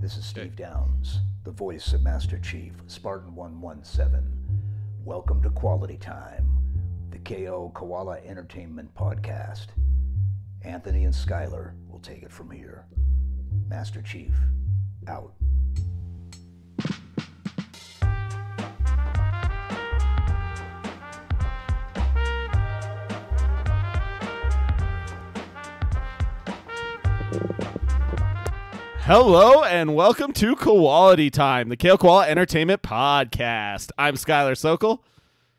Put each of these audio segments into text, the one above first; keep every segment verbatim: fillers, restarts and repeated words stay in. This is Steve Downs, the voice of Master Chief, Spartan one seventeen. Welcome to Koalatea Time, the K O Koala Entertainment podcast. Anthony and Skylar will take it from here. Master Chief, out. Hello and welcome to Koalatea Time, the K O Koala Entertainment podcast. I'm Skylar Sokol.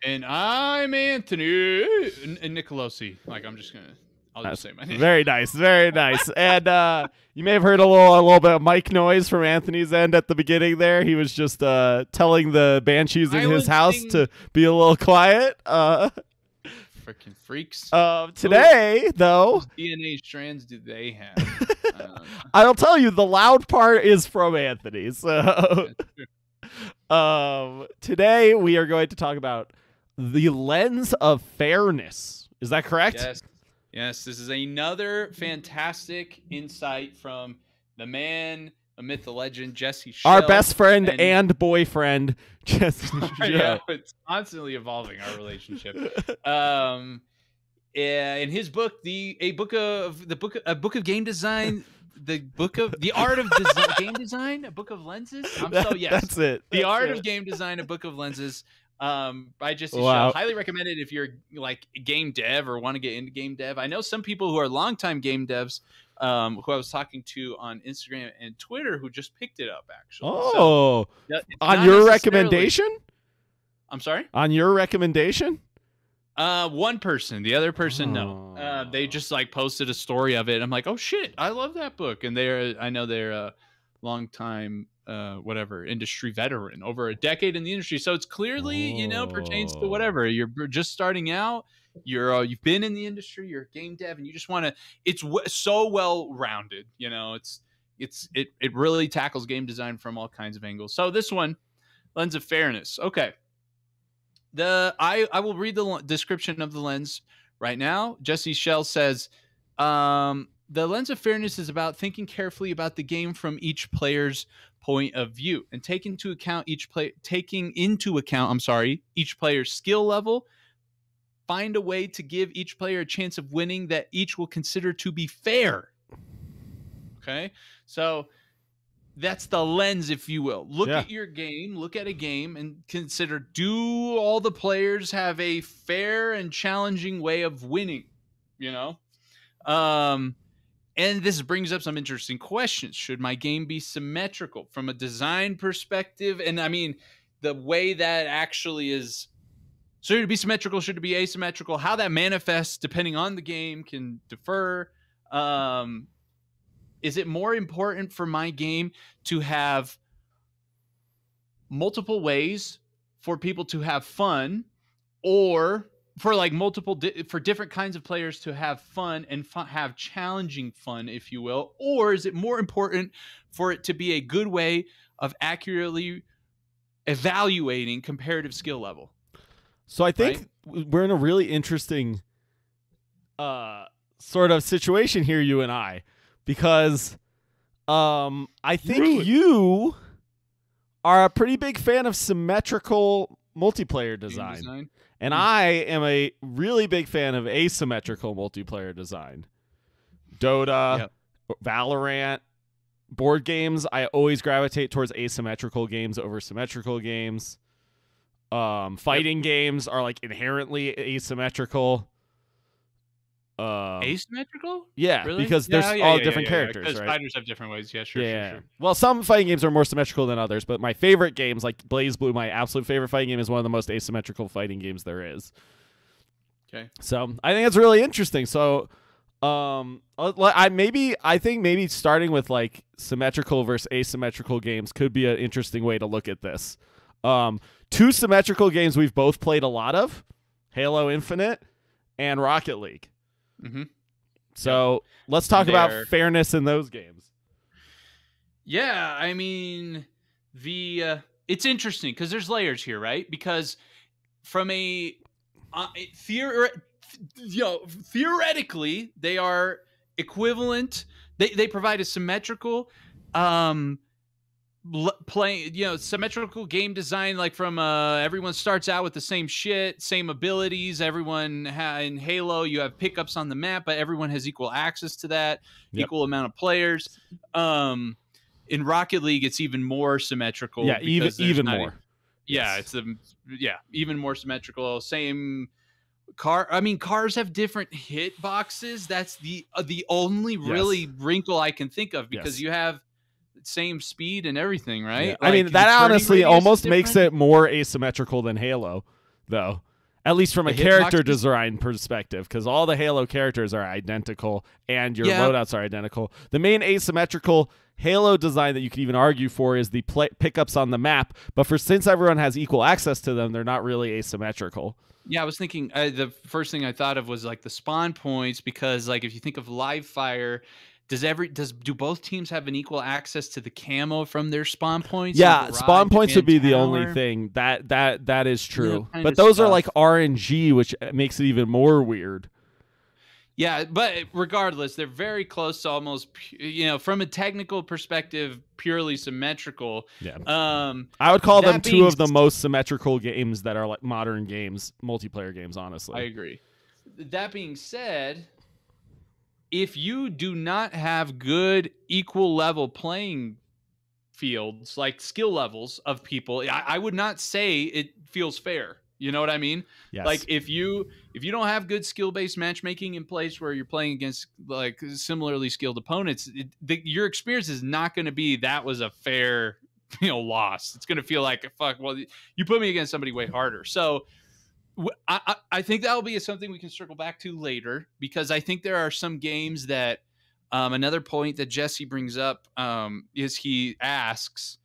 And I'm Anthony Nicolosi. Like, I'm just going to, I'll just That's say my name. Very nice, very nice. And uh, you may have heard a little, a little bit of mic noise from Anthony's end at the beginning there. He was just uh, telling the banshees in his house thing. to be a little quiet. Uh, Freaking freaks. Uh, today, Those though. D N A strands do they have? I'll tell you, the loud part is from Anthony. So, um, today we are going to talk about the lens of fairness. Is that correct? Yes. Yes. This is another fantastic insight from the man, a myth, a legend, Jesse Schell, our best friend and, and boyfriend, Jesse. I know, it's constantly evolving, our relationship. Um, in his book, the a book of the book a book of game design. The book of the art of design, game design, a book of lenses. I'm so yes, that's it. The that's art it. of game design, a book of lenses. Um, by Jesse wow. Schell. Highly recommend it if you're like game dev or want to get into game dev. I know some people who are longtime game devs, um, who I was talking to on Instagram and Twitter, who just picked it up actually. Oh, so, on your recommendation? I'm sorry. On your recommendation? Uh, one person, the other person, no, uh, they just like posted a story of it. I'm like, oh shit, I love that book. And they're, I know they're a long time, uh, whatever industry veteran, over a decade in the industry. So it's clearly, oh. you know, pertains to whatever you're just starting out. You're, uh, you've been in the industry, you're a game dev and you just want to, it's w so well-rounded, you know, it's, it's, it, it really tackles game design from all kinds of angles. So this one, Lens of Fairness. Okay. The I, I will read the description of the lens right now. Jesse Schell says, um, the lens of fairness is about thinking carefully about the game from each player's point of view and taking into account each play taking into account, I'm sorry, each player's skill level. Find a way to give each player a chance of winning that each will consider to be fair. Okay, so that's the lens, if you will. Look yeah. at your game, look at a game, and consider, do all the players have a fair and challenging way of winning, you know? Um, and this brings up some interesting questions. Should my game be symmetrical from a design perspective? And I mean, the way that actually is, should it be symmetrical? Should it be asymmetrical? How that manifests, depending on the game, can differ. Um, Is it more important for my game to have multiple ways for people to have fun, or for like multiple di for different kinds of players to have fun and fu have challenging fun, if you will? Or is it more important for it to be a good way of accurately evaluating comparative skill level? So I think right? we're in a really interesting uh, sort of situation here, you and I. Because um, I think Rude. you are a pretty big fan of symmetrical multiplayer design. design. And mm-hmm. I am a really big fan of asymmetrical multiplayer design. Dota, yep. Valorant, board games. I always gravitate towards asymmetrical games over symmetrical games. Um, fighting yep. games are like inherently asymmetrical. Um, asymmetrical? Yeah, really? Because there's yeah, yeah, all yeah, different yeah, yeah, characters, yeah, right? Fighters have different ways. Yeah, sure, yeah. sure, sure. Well, some fighting games are more symmetrical than others, but my favorite games, like BlazBlue, my absolute favorite fighting game, is one of the most asymmetrical fighting games there is. Okay. So I think that's really interesting. So, um, I maybe I think maybe starting with like symmetrical versus asymmetrical games could be an interesting way to look at this. Um, two symmetrical games we've both played a lot of: Halo Infinite and Rocket League. Mm-hmm. So let's talk there. about fairness in those games. Yeah, I mean, the uh, it's interesting because there's layers here, right? Because from a uh, theor you know, theoretically, they are equivalent. They they provide a symmetrical um, l playing, you know, symmetrical game design, like from uh, everyone starts out with the same shit, same abilities. Everyone ha in Halo, you have pickups on the map, but everyone has equal access to that, yep. equal amount of players. Um, in Rocket League, it's even more symmetrical. Yeah, even even more. A, yeah, yes. it's the yeah even more symmetrical. Same. Car, I mean, cars have different hit boxes. That's the uh, the only yes. really wrinkle I can think of, because yes. you have same speed and everything, right? Yeah. Like, I mean, that honestly almost makes it more asymmetrical than Halo, though. At least from the a character design perspective, because all the Halo characters are identical and your yeah. loadouts are identical. The main asymmetrical Halo design that you could even argue for is the play pickups on the map. But for since everyone has equal access to them, they're not really asymmetrical. Yeah, I was thinking uh, the first thing I thought of was like the spawn points, because like if you think of live fire, does every does do both teams have an equal access to the camo from their spawn points? Yeah, spawn points would be the only thing that that that is true. But those are like R N G, which makes it even more weird. Yeah, but regardless, they're very close to almost, you know, from a technical perspective, purely symmetrical. Yeah, um, I would call them two of the most symmetrical games that are like modern games, multiplayer games, honestly. I agree. That being said, if you do not have good equal level playing fields, like skill levels of people, I, I would not say it feels fair. You know what I mean? Yes. Like if you if you don't have good skill-based matchmaking in place where you're playing against like similarly skilled opponents, it, the, your experience is not going to be that was a fair, you know, loss. It's going to feel like, fuck, well, you put me against somebody way harder. So I, I, I think that'll be something we can circle back to later, because I think there are some games that um, another point that Jesse brings up um, is he asks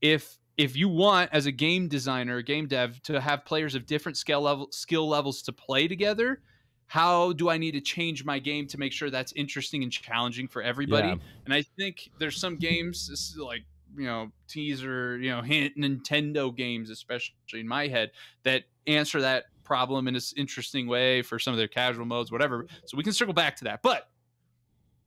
if. If you want, as a game designer, game dev, to have players of different skill level skill levels to play together, how do I need to change my game to make sure that's interesting and challenging for everybody? Yeah. And I think there's some games, this is like, you know, teaser, you know, hint Nintendo games, especially in my head, that answer that problem in this interesting way for some of their casual modes, whatever. So we can circle back to that. But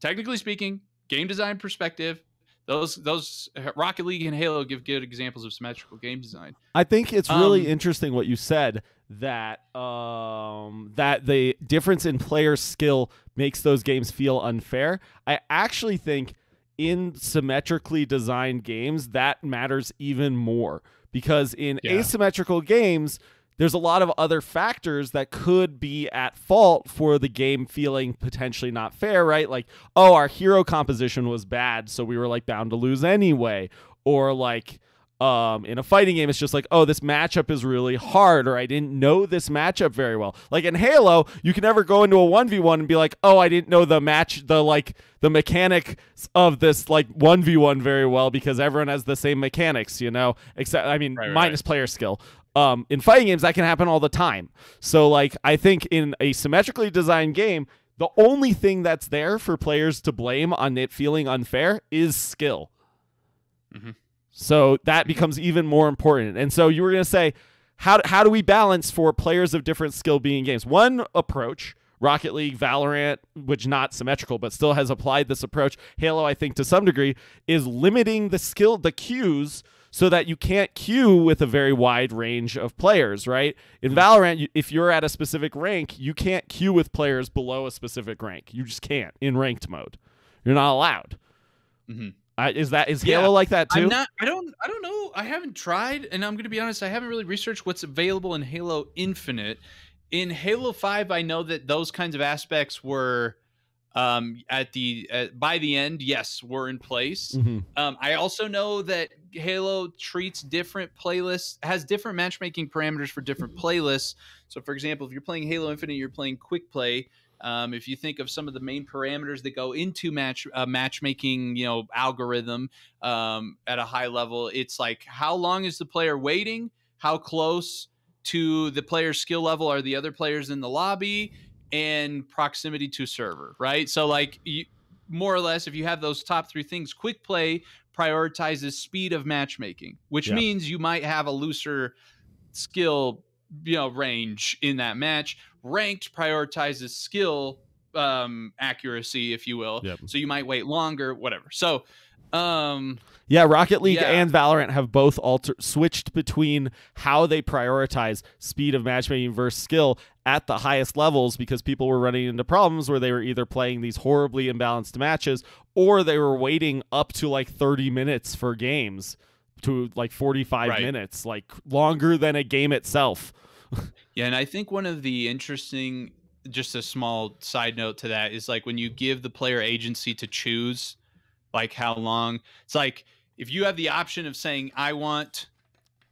technically speaking, game design perspective, Those those Rocket League and Halo give good examples of symmetrical game design. I think it's really um, interesting what you said, that um, that the difference in player skill makes those games feel unfair. I actually think in symmetrically designed games that matters even more, because in yeah. asymmetrical games, there's a lot of other factors that could be at fault for the game feeling potentially not fair, right? Like, oh, our hero composition was bad, so we were like bound to lose anyway. Or like um, in a fighting game, it's just like, oh, this matchup is really hard, or I didn't know this matchup very well. Like in Halo, you can never go into a one v one and be like, oh, I didn't know the match, the like the mechanic of this like one v one very well, because everyone has the same mechanics, you know, except, I mean, right, right, minus right. player skill. Um, in fighting games, that can happen all the time. So, like, I think in a symmetrically designed game, the only thing that's there for players to blame on it feeling unfair is skill. Mm-hmm. So that becomes even more important. And so you were going to say, how, how do we balance for players of different skill being games? One approach, Rocket League, Valorant, which not symmetrical, but still has applied this approach. Halo, I think, to some degree, is limiting the skill, the cues, so that you can't queue with a very wide range of players, right? In Valorant, you, if you're at a specific rank, you can't queue with players below a specific rank. You just can't in ranked mode. You're not allowed. Mm-hmm. uh, is that is yeah. Halo like that too? I'm not, I don't. I don't know. I haven't tried, and I'm going to be honest. I haven't really researched what's available in Halo Infinite. In Halo five, I know that those kinds of aspects were. Um, at the uh, by the end, yes, we're in place. Mm-hmm. um, I also know that Halo treats different playlists, has different matchmaking parameters for different playlists. So, for example, if you're playing Halo Infinite, you're playing quick play. Um, if you think of some of the main parameters that go into match uh, matchmaking, you know, algorithm um, at a high level, it's like how long is the player waiting, how close to the player's skill level are the other players in the lobby, and proximity to server, right? So like you, more or less, if you have those top three things, quick play prioritizes speed of matchmaking, which yeah. means you might have a looser skill, you know, range in that match. Ranked prioritizes skill um, accuracy, if you will. Yep. So you might wait longer, whatever. So Um, yeah, Rocket League yeah. and Valorant have both alter switched between how they prioritize speed of matchmaking versus skill at the highest levels, because people were running into problems where they were either playing these horribly imbalanced matches or they were waiting up to like thirty minutes for games to like forty-five right. minutes, like longer than a game itself. Yeah, and I think one of the interesting, just a small side note to that, is like when you give the player agency to choose like how long, it's like if you have the option of saying I want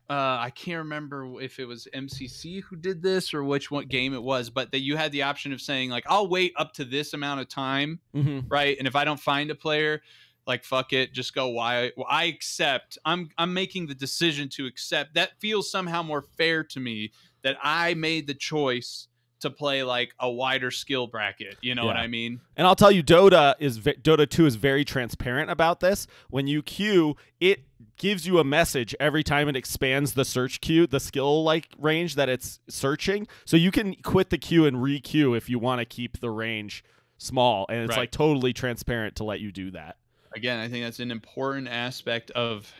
uh I can't remember if it was M C C who did this or which one game it was, but that you had the option of saying like I'll wait up to this amount of time, mm-hmm. right? And if I don't find a player, like fuck it, just go why well, I accept I'm I'm making the decision to accept. That feels somehow more fair to me, that I made the choice to play like a wider skill bracket, you know yeah. what I mean? And I'll tell you, Dota is Dota two is very transparent about this. When you queue, it gives you a message every time it expands the search queue, the skill like range that it's searching. So you can quit the queue and re-queue if you want to keep the range small, and it's right. like totally transparent to let you do that. Again, I think that's an important aspect of,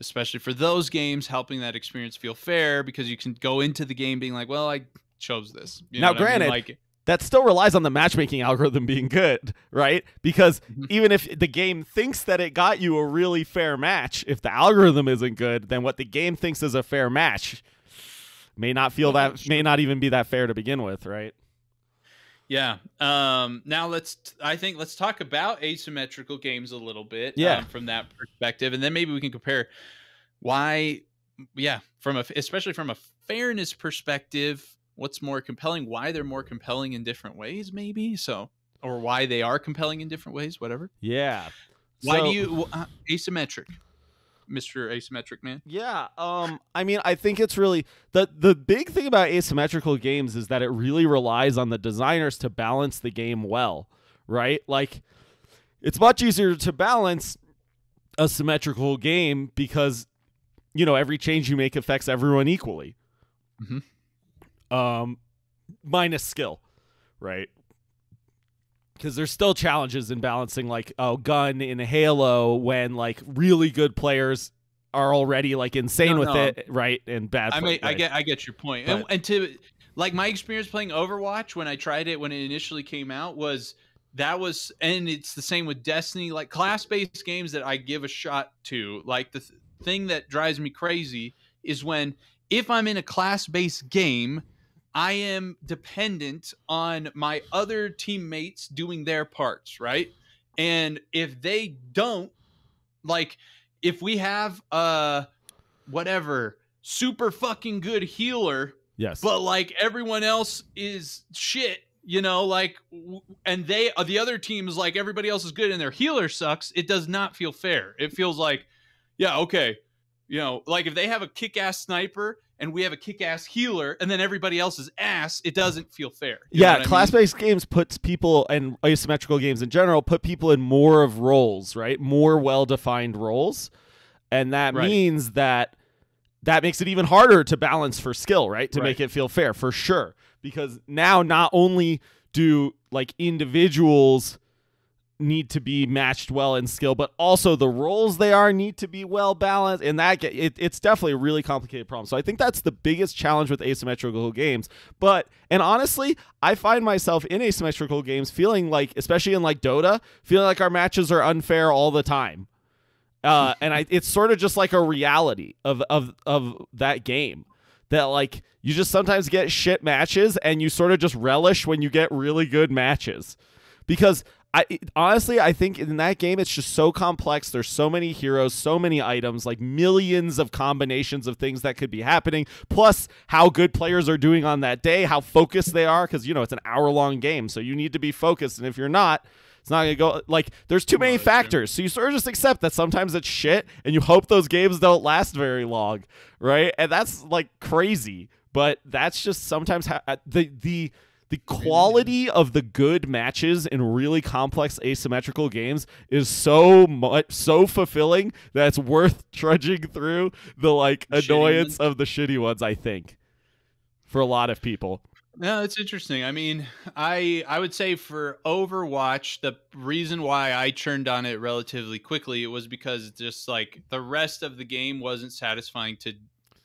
especially for those games, helping that experience feel fair, because you can go into the game being like, well, I chose this. You now, know granted, I mean? Like, that still relies on the matchmaking algorithm being good, right? Because even if the game thinks that it got you a really fair match, if the algorithm isn't good, then what the game thinks is a fair match may not feel that, sure. may not even be that fair to begin with, right? Yeah. Um, now let's, I think let's talk about asymmetrical games a little bit yeah. um, from that perspective. And then maybe we can compare why, yeah, from a, especially from a fairness perspective, what's more compelling, why they're more compelling in different ways, maybe. So, or why they are compelling in different ways, whatever. Yeah. Why so, do you uh, asymmetric, Mister Asymmetric Man? Yeah. Um, I mean, I think it's really the, the big thing about asymmetrical games is that it really relies on the designers to balance the game well, right? Like, it's much easier to balance a symmetrical game because, you know, every change you make affects everyone equally. Mm-hmm. Um, minus skill, right? Because there's still challenges in balancing like a gun in Halo when like really good players are already like insane no, with no. it, right? And bad. I, play, mean, right? I get, I get your point. And, and to like my experience playing Overwatch when I tried it when it initially came out was that was, and it's the same with Destiny. Like class-based games that I give a shot to, like the th thing that drives me crazy is when if I'm in a class-based game, I am dependent on my other teammates doing their parts, right? And if they don't, like, if we have a whatever super fucking good healer, yes, but like everyone else is shit, you know, like, and they, the other team is like everybody else is good and their healer sucks. It does not feel fair. It feels like, yeah, okay, you know, like if they have a kick-ass sniper and we have a kick-ass healer, and then everybody else's ass, it doesn't feel fair. You yeah, class-based games puts people, and asymmetrical games in general, put people in more of roles, right? More well-defined roles. And that right. means that that makes it even harder to balance for skill, right? To right. make it feel fair, for sure. Because now not only do like individuals need to be matched well in skill, but also the roles they are need to be well balanced, and that it, it's definitely a really complicated problem. So I think that's the biggest challenge with asymmetrical games. But and honestly, I find myself in asymmetrical games feeling like, especially in like Dota, feeling like our matches are unfair all the time, uh, and I, it's sort of just like a reality of of of that game that like you just sometimes get shit matches, and you sort of just relish when you get really good matches, because I, honestly, I think in that game, it's just so complex. There's so many heroes, so many items, like millions of combinations of things that could be happening, plus how good players are doing on that day, how focused they are, because, you know, it's an hour-long game, so you need to be focused, and if you're not, it's not going to go. Like, there's too many factors, so you sort of just accept that sometimes it's shit, and you hope those games don't last very long, right? And that's, like, crazy, but that's just sometimes how the the... The quality of the good matches in really complex asymmetrical games is so much so fulfilling that it's worth trudging through the like annoyance of the shitty ones, I think, for a lot of people. No, it's interesting. I mean, I I would say for Overwatch, the reason why I churned on it relatively quickly, it was because just like the rest of the game wasn't satisfying to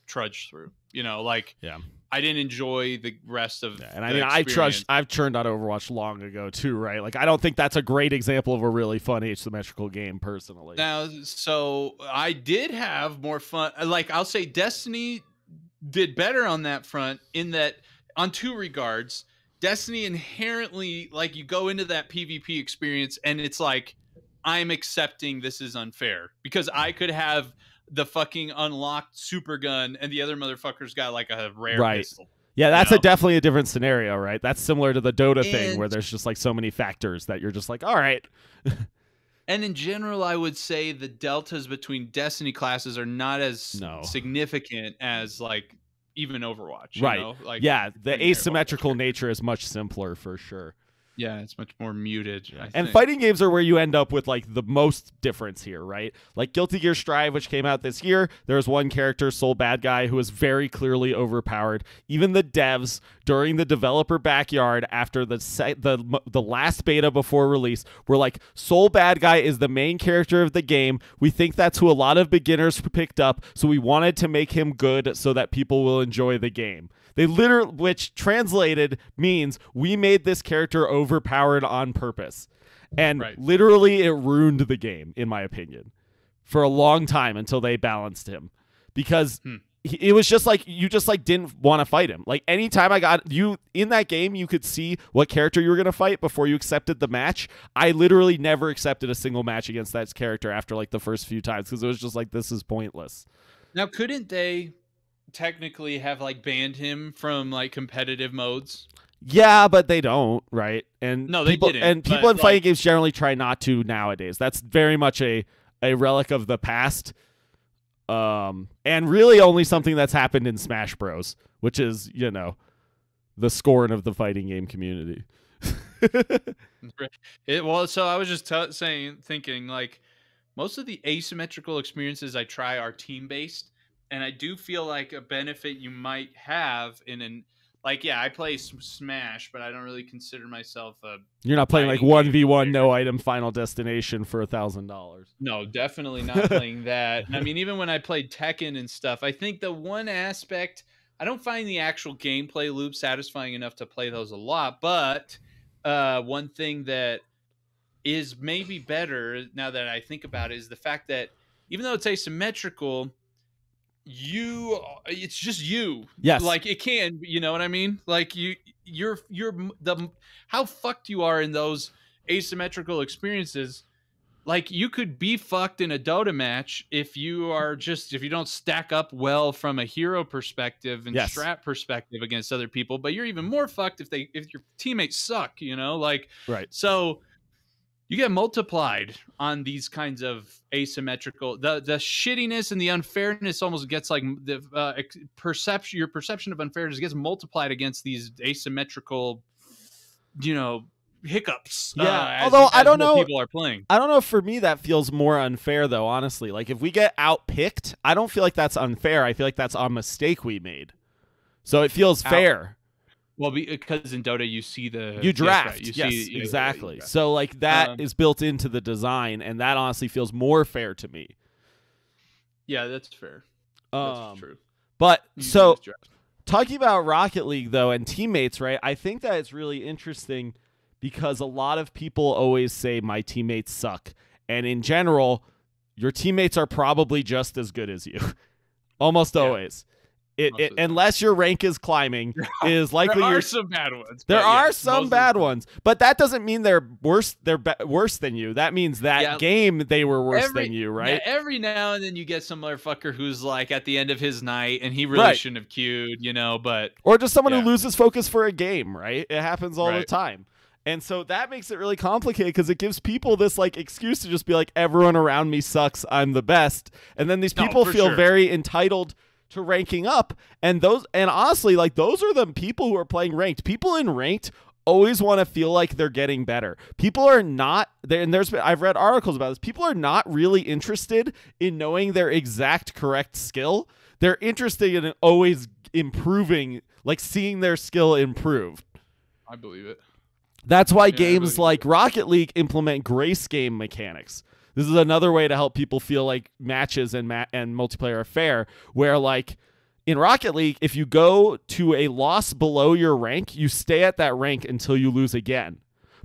trudge through. You know, like yeah. I didn't enjoy the rest of. Yeah, and I mean, I trudged, I've churned on Overwatch long ago too, right? Like, I don't think that's a great example of a really fun asymmetrical game, personally. Now, so I did have more fun. Like, I'll say Destiny did better on that front in that. On two regards, Destiny inherently, like, you go into that PvP experience and it's like, I'm accepting this is unfair because I could have the fucking unlocked super gun and the other motherfucker's got like a rare right. pistol. Yeah, that's you know? a definitely a different scenario, right? That's similar to the Dota and, thing where there's just like so many factors that you're just like, all right. And in general, I would say the deltas between Destiny classes are not as no. significant as like even Overwatch, you right know? Like, yeah, the asymmetrical Overwatch. nature is much simpler for sure. Yeah, it's much more muted, I and think. Fighting games are where you end up with like the most difference here, right? Like Guilty Gear Strive, which came out this year, there's one character, Sol Badguy, who is very clearly overpowered. Even the devs during the developer backyard after the set, the the last beta before release were like, Sol Badguy is the main character of the game. We think that's who a lot of beginners picked up, so we wanted to make him good so that people will enjoy the game. They literally, which translated means we made this character overpowered on purpose. And right. literally it ruined the game, in my opinion, for a long time until they balanced him. Because hmm. he, it was just like, you just like didn't want to fight him. Like anytime I got you in that game, you could see what character you were going to fight before you accepted the match. I literally never accepted a single match against that character after like the first few times because it was just like, this is pointless. Now, couldn't they technically have like banned him from like competitive modes? Yeah, but they don't, right? And no, they people, didn't. And people but, in fighting like, games generally try not to nowadays. That's very much a a relic of the past, um, and really only something that's happened in Smash Bros, which is, you know, the scorn of the fighting game community. it, well, so I was just t saying, thinking like most of the asymmetrical experiences I try are team based. And I do feel like a benefit you might have in an, like, yeah, I play Smash, but I don't really consider myself a. You're not playing like one v one, no item, Final Destination for a thousand dollars. No, definitely not playing that. I mean, even when I played Tekken and stuff, I think the one aspect, I don't find the actual gameplay loop satisfying enough to play those a lot. But uh, one thing that is maybe better now that I think about it is the fact that even though it's asymmetrical, you it's just you yes like it can you know what I mean like you you're you're the how fucked you are in those asymmetrical experiences. Like you could be fucked in a Dota match if you are just if you don't stack up well from a hero perspective and yes. strat perspective against other people, but you're even more fucked if they if your teammates suck, you know, like right so you get multiplied on these kinds of asymmetrical. The the shittiness and the unfairness almost gets like the uh, perception. Your perception of unfairness gets multiplied against these asymmetrical, you know, hiccups. Yeah. Uh, as, Although as I don't know, people are playing. I don't know. For me, that feels more unfair though. Honestly, like if we get outpicked, I don't feel like that's unfair. I feel like that's a mistake we made. So it feels Out. fair. Well, because in Dota, you see the... You draft, yes, right. you yes see, exactly. You draft. So, like, that um, is built into the design, and that honestly feels more fair to me. Yeah, that's fair. That's um, true. But, you so, talking about Rocket League, though, and teammates, right, I think that it's really interesting because a lot of people always say, my teammates suck. And in general, your teammates are probably just as good as you. Almost yeah. always. It, it, unless your rank is climbing, it is likely there are some bad ones. There are yeah, some bad ones, but that doesn't mean they're worse. They're be worse than you. That means that yeah, game they were worse every, than you, right? Yeah, every now and then you get some motherfucker who's like at the end of his night and he really right. shouldn't have queued, you know. But or just someone yeah. who loses focus for a game, right? It happens all right. the time, and so that makes it really complicated because it gives people this like excuse to just be like, everyone around me sucks, I'm the best, and then these people no, feel sure. very entitled to ranking up, and those and honestly, like those are the people who are playing ranked. People in ranked always want to feel like they're getting better. People are not there, and there's been, I've read articles about this. People are not really interested in knowing their exact correct skill. They're interested in always improving, like seeing their skill improve. I believe it. That's why yeah, games like it. Rocket League implement grace game mechanics. This is another way to help people feel like matches and ma and multiplayer are fair, where like in Rocket League, if you go to a loss below your rank, you stay at that rank until you lose again.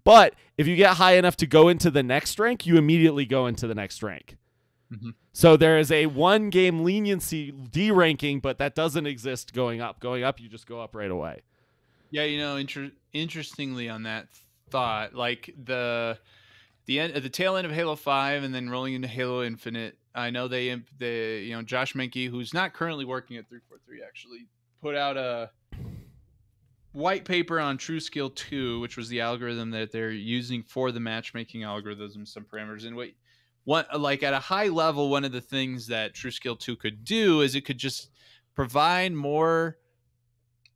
But if you get high enough to go into the next rank, you immediately go into the next rank. Mm-hmm. So there is a one game leniency deranking, but that doesn't exist going up. Going up, you just go up right away. Yeah, you know, inter interestingly on that thought, like the the end, the tail end of Halo five, and then rolling into Halo Infinite. I know they, they you know, Josh Menke, who's not currently working at three forty-three, actually put out a white paper on TrueSkill two, which was the algorithm that they're using for the matchmaking algorithms, some parameters. And what one like at a high level, one of the things that TrueSkill two could do is it could just provide more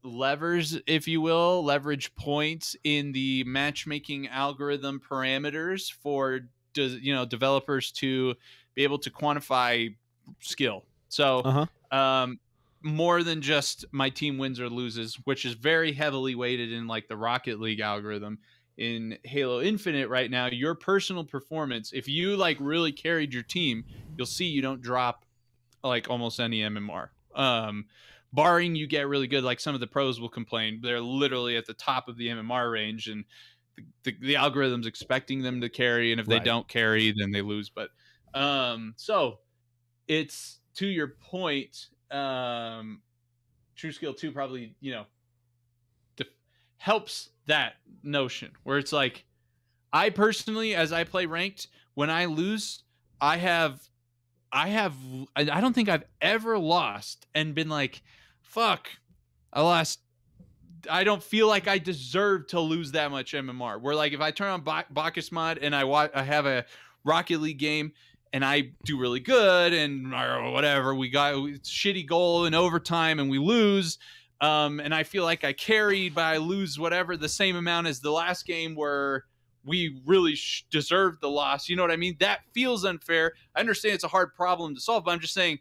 levers, if you will, leverage points in the matchmaking algorithm parameters for does you know developers to be able to quantify skill. So uh-huh. um more than just my team wins or loses, which is very heavily weighted in like the Rocket League algorithm. In Halo Infinite right now, your personal performance, if you like really carried your team, you'll see you don't drop like almost any M M R. Um, barring you get really good, like some of the pros will complain, they're literally at the top of the M M R range, and the, the, the algorithm's expecting them to carry. And if right. they don't carry, then they lose. But um, so it's to your point, um, TrueSkill two probably, you know, helps that notion where it's like, I personally, as I play ranked, when I lose, I have, I have, I don't think I've ever lost and been like, fuck, I lost. I don't feel like I deserve to lose that much M M R. Where like, if I turn on ba Bacchus mod and I watch, I have a Rocket League game and I do really good and whatever, we got a shitty goal in overtime and we lose. Um, and I feel like I carried, but I lose whatever, the same amount as the last game where we really sh deserved the loss. You know what I mean? That feels unfair. I understand it's a hard problem to solve, but I'm just saying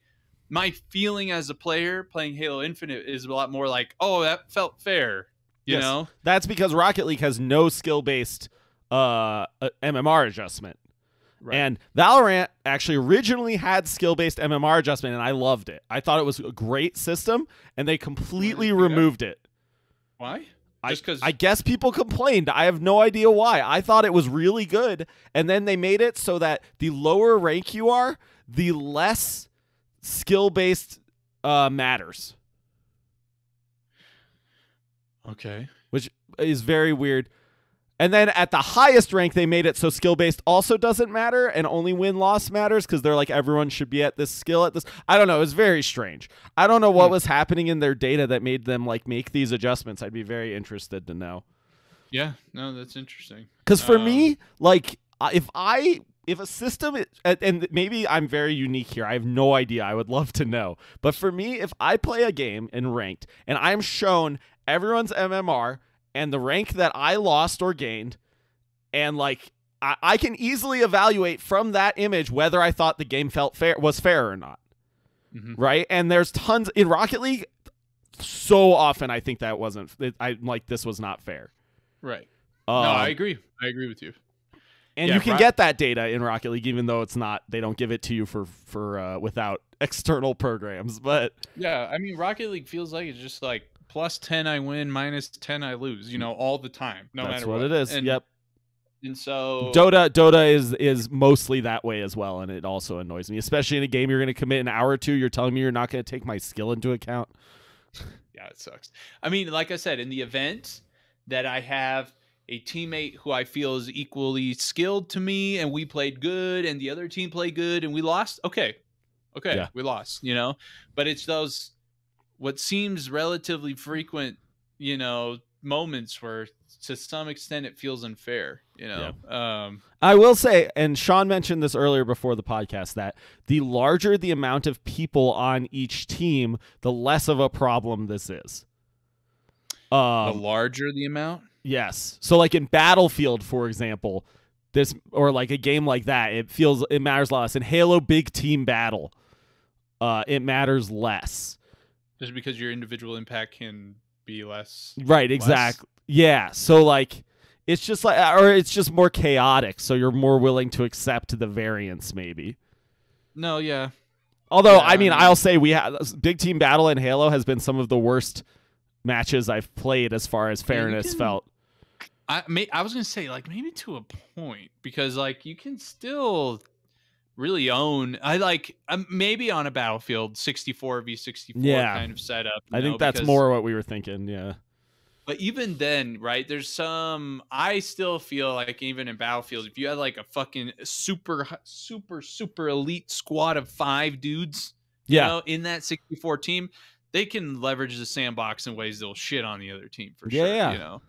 my feeling as a player playing Halo Infinite is a lot more like, oh, that felt fair. You yes. know? That's because Rocket League has no skill-based uh, M M R adjustment. Right. And Valorant actually originally had skill-based M M R adjustment, and I loved it. I thought it was a great system, and they completely removed it. Why? I, Just because I guess people complained. I have no idea why. I thought it was really good, and then they made it so that the lower rank you are, the less skill-based uh, matters. Okay. Which is very weird. And then at the highest rank, they made it so skill-based also doesn't matter, and only win-loss matters, because they're like, everyone should be at this skill at this. I don't know. It was very strange. I don't know what was happening in their data that made them like make these adjustments. I'd be very interested to know. Yeah. No, that's interesting. Because for um, me, like if I if a system, and maybe I'm very unique here. I have no idea. I would love to know. But for me, if I play a game in ranked and I'm shown everyone's M M R, and the rank that I lost or gained, and like I, I can easily evaluate from that image whether I thought the game felt fair, was fair or not, mm-hmm. right? And there's tons in Rocket League. So often, I think that wasn't. It, I like this was not fair, right? Um, no, I agree. I agree with you. And yeah, you can Rock get that data in Rocket League, even though it's not. They don't give it to you for for uh, without external programs. But yeah, I mean, Rocket League feels like it's just like, plus ten I win, minus ten I lose, you know, all the time, no matter what. That's what it is. And, yep. And so Dota Dota is is mostly that way as well, and it also annoys me, especially in a game you're going to commit an hour or two, you're telling me you're not going to take my skill into account. Yeah, it sucks. I mean, like I said, in the event that I have a teammate who I feel is equally skilled to me and we played good and the other team played good and we lost, okay. Okay, yeah. we lost, you know. But it's those what seems relatively frequent, you know, moments where to some extent it feels unfair, you know. Yeah. Um, I will say, and Sean mentioned this earlier before the podcast, that the larger the amount of people on each team, the less of a problem this is. Um, the larger the amount? Yes. So like in Battlefield, for example, this or like a game like that, it feels it matters less. In Halo Big Team Battle, uh, it matters less. Just because your individual impact can be less. Right, exactly. Less. Yeah, so like it's just like, or it's just more chaotic, so you're more willing to accept the variance maybe. No, yeah. Although, yeah, I mean, I mean, I'll say we have Big Team Battle in Halo has been some of the worst matches I've played as far as fairness can, felt. I may, I was going to say, like, maybe to a point, because, like, you can still really own. I like um, maybe on a Battlefield sixty-four v sixty-four yeah. kind of setup. I know, think that's because, more what we were thinking. Yeah. But even then, right, there's some, I still feel like even in Battlefield, if you had like a fucking super, super, super elite squad of five dudes, yeah. you know, in that sixty-four team, they can leverage the sandbox in ways they'll shit on the other team for yeah, sure. Yeah. You know?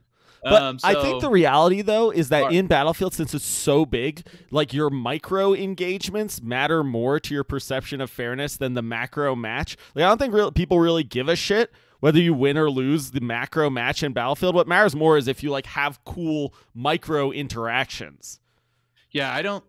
But um, so, I think the reality, though, is that in Battlefield, since it's so big, like your micro engagements matter more to your perception of fairness than the macro match. Like, I don't think real people really give a shit whether you win or lose the macro match in Battlefield. What matters more is if you like have cool micro interactions. Yeah, I don't.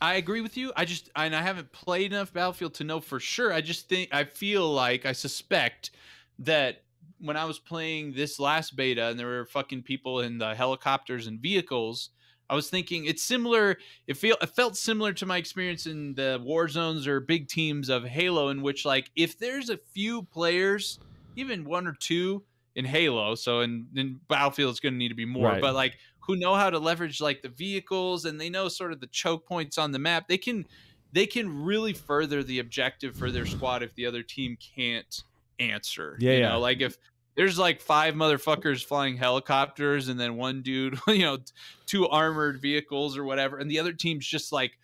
I agree with you. I just and I haven't played enough Battlefield to know for sure. I just think I feel like I suspect that when I was playing this last beta and there were fucking people in the helicopters and vehicles, I was thinking it's similar. It feel it felt similar to my experience in the war zones or big teams of Halo, in which like if there's a few players, even one or two in Halo, so in, in Battlefield it's going to need to be more, right. but like who know how to leverage like the vehicles and they know sort of the choke points on the map. They can, they can really further the objective for their squad if the other team can't answer. Yeah, you know, yeah. like if there's like five motherfuckers flying helicopters and then one dude, you know, two armored vehicles or whatever, and the other team's just like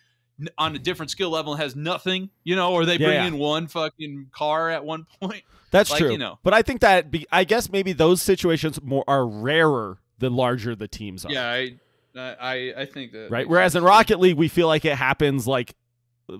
on a different skill level has nothing, you know, or they bring yeah. in one fucking car at one point. That's like, true. You know. But I think that be, I guess maybe those situations more are rarer the larger the teams are. Yeah, I I, I think that. Right. Whereas in Rocket League, we feel like it happens like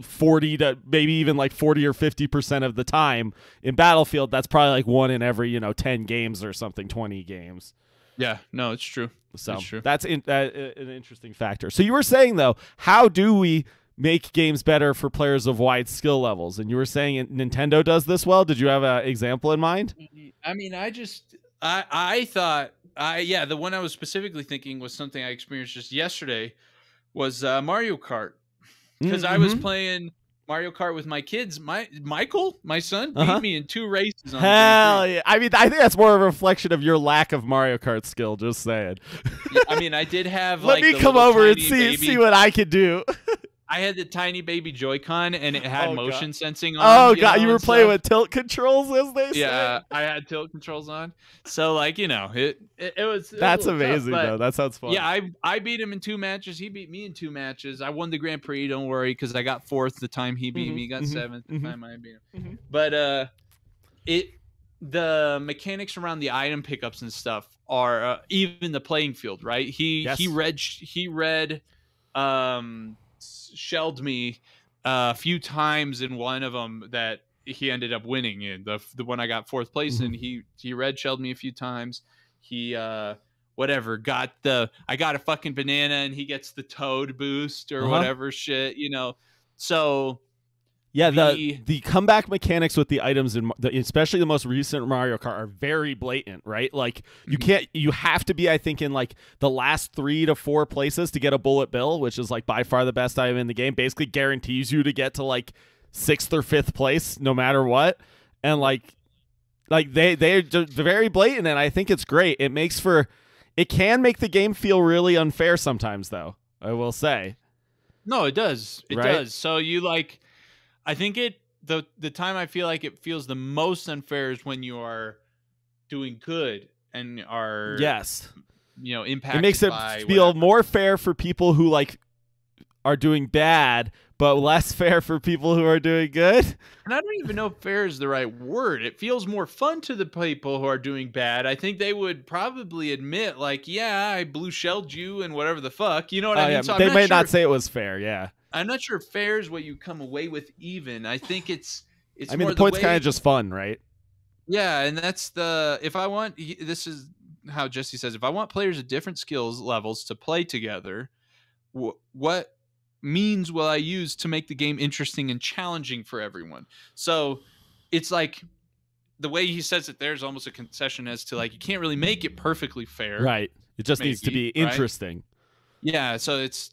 forty to maybe even like forty or fifty percent of the time. In Battlefield, that's probably like one in every, you know, ten games or something, twenty games. Yeah, no, it's true. So it's true. That's in, uh, an interesting factor. So you were saying though, how do we make games better for players of wide skill levels? And you were saying Nintendo does this well. Did you have an example in mind? I mean, I just, I, I thought, I, yeah, the one I was specifically thinking was something I experienced just yesterday was uh, Mario Kart. Because mm-hmm. I was playing Mario Kart with my kids. My Michael, my son, beat uh-huh. me in two races. On Hell yeah. I mean, I think that's more a reflection of your lack of Mario Kart skill, just saying. Yeah, I mean, I did have Let like, me come over and see, see what I could do. I had the tiny baby Joy-Con, and it had oh, motion God. sensing on. Oh, you God, know, you were playing stuff. with tilt controls, as they yeah, say. Yeah, I had tilt controls on. So, like, you know, it it, it was... It That's was amazing, tough, though. That sounds fun. Yeah, I, I beat him in two matches. He beat me in two matches. I won the Grand Prix, don't worry, because I got fourth the time he beat mm-hmm, me. He got mm-hmm, seventh the mm-hmm, time I beat him. Mm-hmm. But uh, it the mechanics around the item pickups and stuff are uh, even the playing field, right? He, yes. he read... He read um, shelled me a few times in one of them that he ended up winning in the the one I got fourth place mm-hmm. in. He he red shelled me a few times. He uh whatever got the I got a fucking banana and he gets the toad boost or uh-huh. whatever shit, you know. So yeah, the, the the comeback mechanics with the items in the, especially the most recent Mario Kart are very blatant, right? Like you can't, you have to be, I think, in like the last three to four places to get a bullet bill, which is like by far the best item in the game. Basically guarantees you to get to like sixth or fifth place, no matter what. And like, like they they're very blatant, and I think it's great. It makes for, it can make the game feel really unfair sometimes, though. I will say. No, it does. It right? does. So you like. I think it the the time I feel like it feels the most unfair is when you are doing good and are yes you know impacted. It makes it by feel whatever. more fair for people who like are doing bad, but less fair for people who are doing good. And I don't even know if fair is the right word. It feels more fun to the people who are doing bad. I think they would probably admit like, yeah, I blue shelled you and whatever the fuck. You know what oh, I mean? Yeah. So they might not say it was fair. Yeah. I'm not sure fair is what you come away with even. I think it's it's I mean, more the point's kind of just fun, right? Yeah, and that's the if I want this is how Jesse says, if I want players at different skills levels to play together, wh what means will I use to make the game interesting and challenging for everyone? So, it's like the way he says it there is almost a concession as to, like, you can't really make it perfectly fair. Right. It just maybe, needs to be interesting. Right? Yeah. So it's,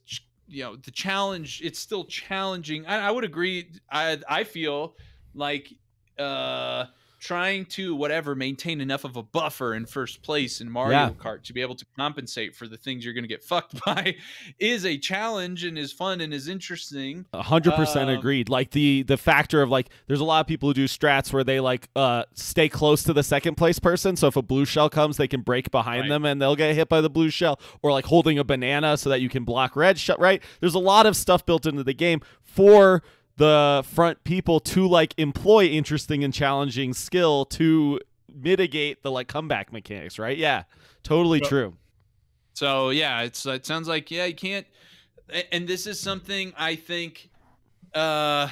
you know, the challenge, it's still challenging. I, I would agree. I, I feel like uh, trying to, whatever, maintain enough of a buffer in first place in Mario yeah. Kart to be able to compensate for the things you're going to get fucked by is a challenge and is fun and is interesting. A hundred percent agreed. Like the, the factor of, like, there's a lot of people who do strats where they, like, uh, stay close to the second place person. So if a blue shell comes, they can break behind right. them and they'll get hit by the blue shell, or like holding a banana so that you can block red shell. Right. There's a lot of stuff built into the game for the front people to, like, employ interesting and challenging skill to mitigate the, like, comeback mechanics, right? Yeah, totally so, true. So, yeah, it's it sounds like, yeah, you can't. And this is something I think uh,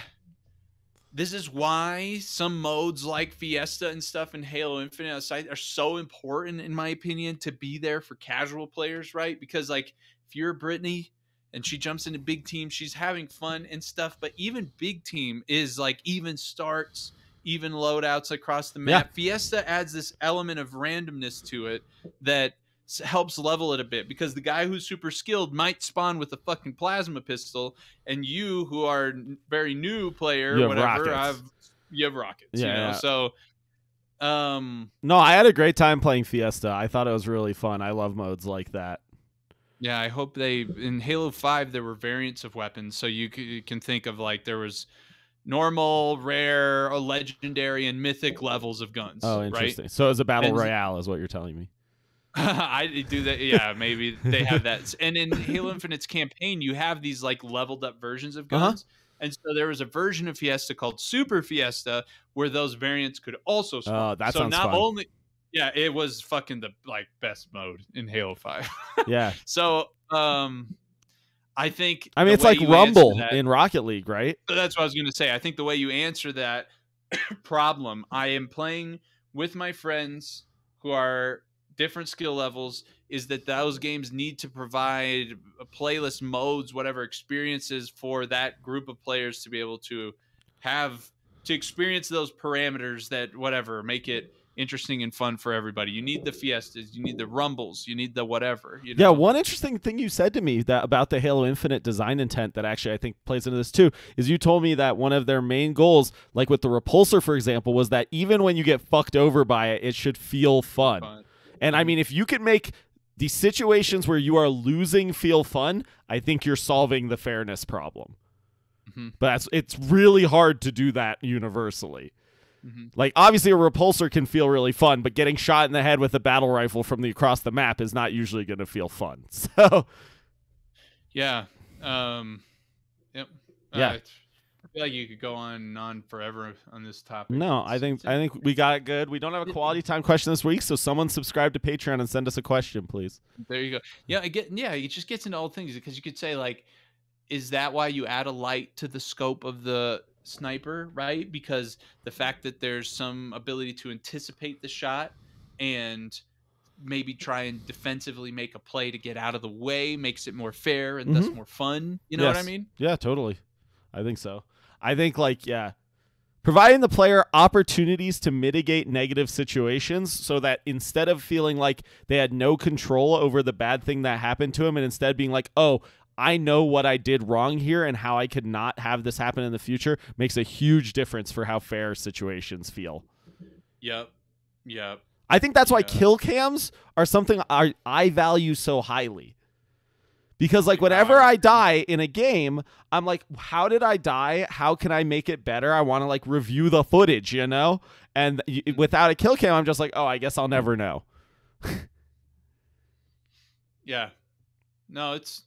this is why some modes like Fiesta and stuff in Halo Infinite are so important, in my opinion, to be there for casual players, right? Because, like, if you're Brittany and she jumps into big team, she's having fun and stuff. But even big team is, like, even starts, even loadouts across the map. Yeah. Fiesta adds this element of randomness to it that helps level it a bit, because the guy who's super skilled might spawn with a fucking plasma pistol, and you who are very new player, you whatever, I've, you have rockets. Yeah, you know? Yeah. So, um, no, I had a great time playing Fiesta. I thought it was really fun. I love modes like that. Yeah, I hope they, in Halo five, there were variants of weapons. So you, you can think of, like, there was normal, rare, or legendary, and mythic levels of guns. Oh, interesting. Right? So it was a battle and, royale is what you're telling me. I do that. Yeah, maybe they have that. And in Halo Infinite's campaign, you have these, like, leveled up versions of guns. Uh-huh. And so there was a version of Fiesta called Super Fiesta where those variants could also spawn. Oh, that so sounds not fun. Only Yeah, it was fucking the, like, best mode in Halo five. Yeah. So, um, I think... I mean, it's like Rumble that, in Rocket League, right? That's what I was going to say. I think the way you answer that problem, I am playing with my friends who are different skill levels, is that those games need to provide playlist modes, whatever experiences for that group of players to be able to have, to experience those parameters that, whatever, make it interesting and fun for everybody. You need the Fiestas, you need the Rumbles, you need the whatever. You know? Yeah, one interesting thing you said to me that about the Halo Infinite design intent that actually I think plays into this too is you told me that one of their main goals, like with the Repulsor, for example, was that even when you get fucked over by it, it should feel fun. fun. And I mean, if you can make the situations where you are losing feel fun, I think you're solving the fairness problem. Mm-hmm. But that's, it's really hard to do that universally. Like, obviously, a repulsor can feel really fun, but getting shot in the head with a battle rifle from the across the map is not usually going to feel fun. So, yeah, um, yep, yeah. Uh, I feel like you could go on and on forever on this topic. No, it's, I think I think we got it good. We don't have a quality time question this week, so someone subscribe to Patreon and send us a question, please. There you go. Yeah, I get. Yeah, it just gets into old things, because you could say, like, is that why you add a light to the scope of the sniper, right? Because the fact that there's some ability to anticipate the shot and maybe try and defensively make a play to get out of the way makes it more fair and mm-hmm. thus more fun. You know yes. what I mean? Yeah, totally. I think so. I think, like, yeah, providing the player opportunities to mitigate negative situations so that instead of feeling like they had no control over the bad thing that happened to them, and instead being like, oh, I know what I did wrong here and how I could not have this happen in the future, makes a huge difference for how fair situations feel. Yep. Yep. I think that's why yep. kill cams are something I, I value so highly. Because, like, whenever I die in a game, I'm like, how did I die? How can I make it better? I want to, like, review the footage, you know? And without a kill cam, I'm just like, oh, I guess I'll never know. Yeah. No, it's...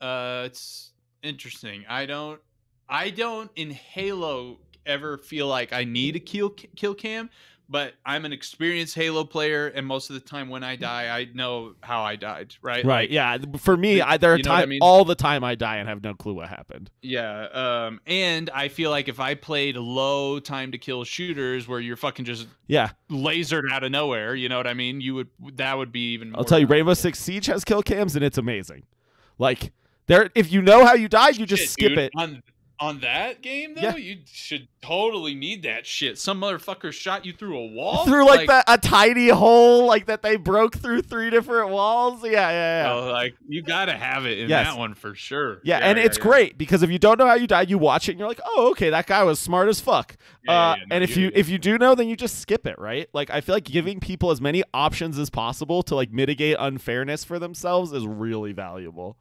Uh, it's interesting. I don't, I don't in Halo ever feel like I need a kill kill cam, but I'm an experienced Halo player, and most of the time when I die, I know how I died, right? Right. Like, yeah. For me, I, there are times I mean? all the time I die and have no clue what happened. Yeah. Um. And I feel like if I played low time to kill shooters where you're fucking just yeah lasered out of nowhere, you know what I mean? You would that would be even. More I'll tell you, Rainbow Six Siege has kill cams, and it's amazing. Like. There, if you know how you died, you just Shit, skip dude. it. On, On that game, though, yeah. You should totally need that shit. Some motherfucker shot you through a wall? Through, like, like the, a tiny hole, like, that they broke through three different walls? Yeah, yeah, yeah. Oh, like, you gotta have it in yes. that one for sure. Yeah, yeah and yeah, it's yeah. great, because if you don't know how you died, you watch it, and you're like, oh, okay, that guy was smart as fuck. Yeah, uh, yeah, no, and if you, you if you do know, then you just skip it, right? Like, I feel like giving people as many options as possible to, like, mitigate unfairness for themselves is really valuable.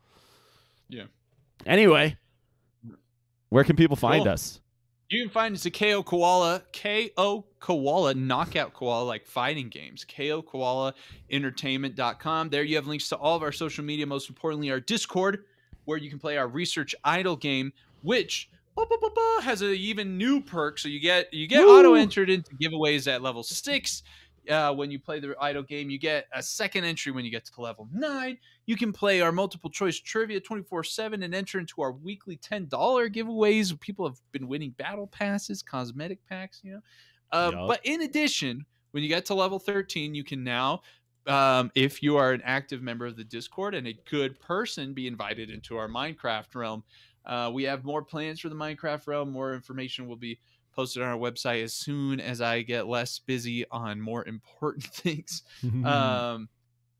Yeah. Anyway... Where can people find cool. us? You can find us at K O Koala, K O Koala, Knockout Koala, like fighting games, K O Koala Entertainment dot com. There you have links to all of our social media, most importantly our Discord, where you can play our Research Idol game, which bah, bah, bah, bah, has an even new perk. So you get you get Woo! auto entered into giveaways at level six. Uh, when you play the idle game, you get a second entry when you get to level nine. You can play our multiple choice trivia twenty-four seven and enter into our weekly ten dollar giveaways. People have been winning battle passes, cosmetic packs, you know. Uh, yep. But in addition, when you get to level thirteen, you can now, um, if you are an active member of the Discord and a good person, be invited into our Minecraft realm. Uh, we have more plans for the Minecraft realm. More information will be posted on our website as soon as I get less busy on more important things. um,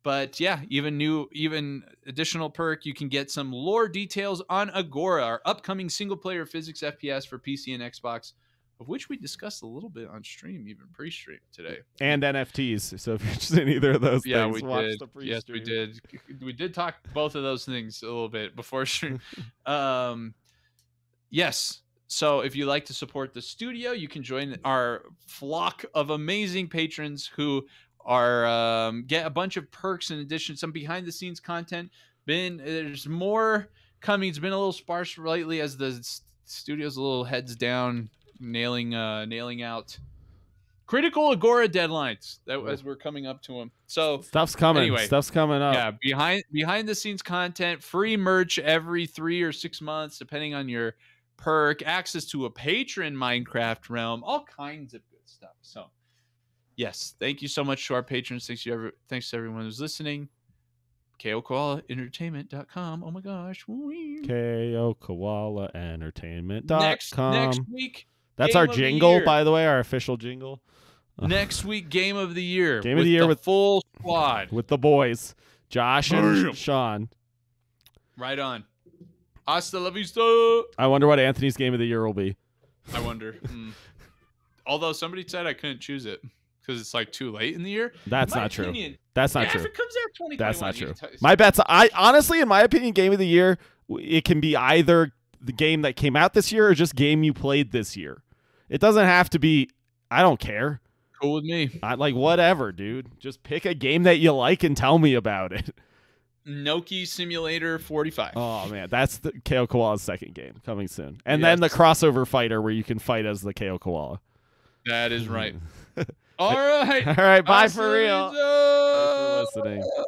but yeah, even new, even additional perk, you can get some lore details on Agora, our upcoming single player physics F P S for P C and Xbox, of which we discussed a little bit on stream, even pre-stream today. And N F Ts. So if you're interested in either of those yeah, things, we watch did. the pre-stream. Yes, we did. We did talk both of those things a little bit before stream. um, yes. So if you like to support the studio, you can join our flock of amazing patrons who are um, get a bunch of perks in addition to some behind-the-scenes content. Been There's more coming. It's been a little sparse lately as the studio's a little heads down, nailing uh, nailing out critical Agora deadlines that, as we're coming up to them. So stuff's coming. Anyway, stuff's coming up. Yeah, behind behind-the-scenes content, free merch every three or six months, depending on your perk, access to a patron Minecraft realm, all kinds of good stuff. So yes, thank you so much to our patrons. Thanks you ever thanks to everyone who's listening. K O Koala Entertainment dot com. Oh my gosh. K O Koala Entertainment dot com. Next, next week. That's our jingle, by the way, our official jingle. Next week, game of the year. Game of the year with full squad. With the boys. Josh and Sean. Right on. Hasta la vista. I wonder what Anthony's game of the year will be. I wonder. Mm. Although somebody said I couldn't choose it because it's like too late in the year. That's not true. That's not true. If it comes out twenty twenty-one, that's not true. My bet's. I honestly, in my opinion, game of the year, it can be either the game that came out this year or just game you played this year. It doesn't have to be. I don't care. Cool with me. I like whatever, dude. Just pick a game that you like and tell me about it. Noki Simulator forty-five. Oh man, that's the K O Koala's second game coming soon, and yes. then the crossover fighter where you can fight as the K O Koala. That is right. All right, all right. Bye for real. Thanks for listening.